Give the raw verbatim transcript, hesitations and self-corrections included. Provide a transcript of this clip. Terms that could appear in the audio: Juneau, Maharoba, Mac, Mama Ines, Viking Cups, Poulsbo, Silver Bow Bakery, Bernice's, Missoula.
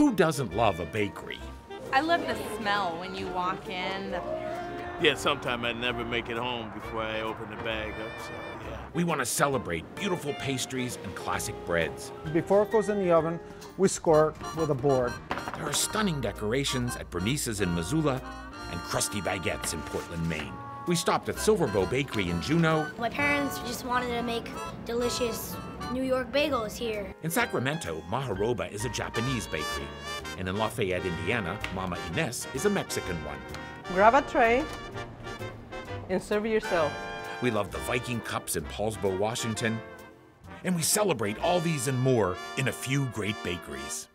Who doesn't love a bakery? I love the smell when you walk in. Yeah, sometimes I never make it home before I open the bag up, so yeah. We want to celebrate beautiful pastries and classic breads. Before it goes in the oven, we score it with a board. There are stunning decorations at Bernice's in Missoula and crusty baguettes in Portland, Maine. We stopped at Silver Bow Bakery in Juneau. My parents just wanted to make delicious New York bagels here. In Sacramento, Maharoba is a Japanese bakery. And in Lafayette, Indiana, Mama Ines is a Mexican one. Grab a tray and serve yourself. We love the Viking Cups in Poulsbo, Washington. And we celebrate all these and more in a few great bakeries.